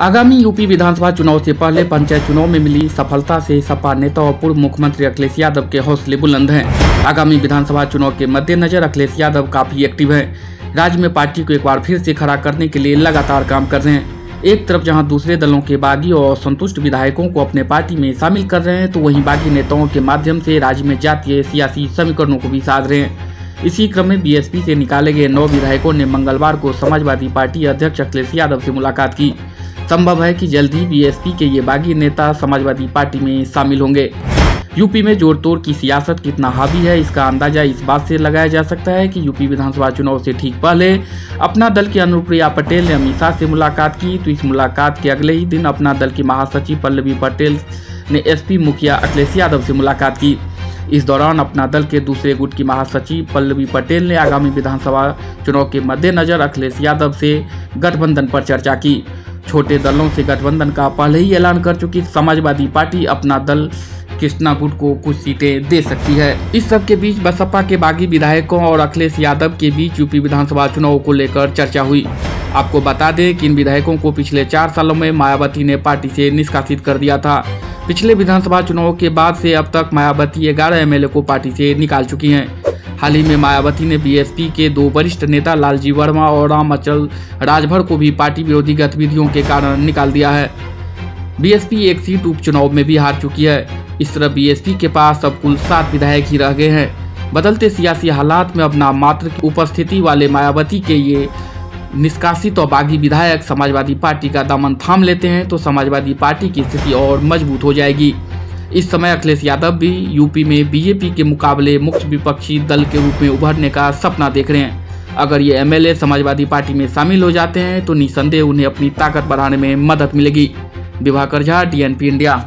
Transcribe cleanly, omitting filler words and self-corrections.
आगामी यूपी विधानसभा चुनाव से पहले पंचायत चुनाव में मिली सफलता से सपा नेता और पूर्व मुख्यमंत्री अखिलेश यादव के हौसले बुलंद हैं। आगामी विधानसभा चुनाव के मद्देनजर अखिलेश यादव काफी एक्टिव हैं। राज्य में पार्टी को एक बार फिर से खड़ा करने के लिए लगातार काम कर रहे हैं। एक तरफ जहां दूसरे दलों के बागी और असंतुष्ट विधायकों को अपने पार्टी में शामिल कर रहे हैं, तो वहीं बागी नेताओं के माध्यम से राज्य में जातीय सियासी समीकरणों को भी साध रहे हैं। इसी क्रम में बीएसपी से निकाले गए 9 विधायकों ने मंगलवार को समाजवादी पार्टी अध्यक्ष अखिलेश यादव से मुलाकात की। संभव है कि जल्द ही बीएसपी के ये बागी नेता समाजवादी पार्टी में शामिल होंगे। यूपी में जोड़ तोड़ की सियासत कितना हावी है, इसका अंदाजा इस बात से लगाया जा सकता है कि यूपी विधानसभा चुनाव से ठीक पहले अपना दल की अनुप्रिया पटेल ने अमित शाह से मुलाकात की, तो इस मुलाकात के अगले ही दिन अपना दल की महासचिव पल्लवी पटेल ने एसपी मुखिया अखिलेश यादव से मुलाकात की। इस दौरान अपना दल के दूसरे गुट की महासचिव पल्लवी पटेल ने आगामी विधानसभा चुनाव के मद्देनजर अखिलेश यादव से गठबंधन पर चर्चा की। छोटे दलों से गठबंधन का पहले ही ऐलान कर चुकी समाजवादी पार्टी अपना दल कृष्णा गुट को कुछ सीटें दे सकती है। इस सब के बीच बसपा के बागी विधायकों और अखिलेश यादव के बीच यूपी विधानसभा चुनाव को लेकर चर्चा हुई। आपको बता दें कि इन विधायकों को पिछले 4 सालों में मायावती ने पार्टी से निष्कासित कर दिया था। पिछले विधानसभा चुनाव के बाद से अब तक मायावती 11 एमएलए को पार्टी से निकाल चुकी हैं। हाल ही में मायावती ने बीएसपी के 2 वरिष्ठ नेता लालजी वर्मा और रामचंद्र राजभर को भी पार्टी विरोधी गतिविधियों के कारण निकाल दिया है। बीएसपी एक सीट उपचुनाव में भी हार चुकी है। इस तरह बीएसपी के पास अब कुल 7 विधायक ही रह गए हैं। बदलते सियासी हालात में अब नाममात्र की उपस्थिति वाले मायावती के ये निष्कासित और बागी विधायक समाजवादी पार्टी का दामन थाम लेते हैं, तो समाजवादी पार्टी की स्थिति और मजबूत हो जाएगी। इस समय अखिलेश यादव भी यूपी में बीजेपी के मुकाबले मुख्य विपक्षी दल के रूप में उभरने का सपना देख रहे हैं। अगर ये एमएलए समाजवादी पार्टी में शामिल हो जाते हैं तो निसंदेह उन्हें अपनी ताकत बढ़ाने में मदद मिलेगी। Diwakar Jha, DNP India.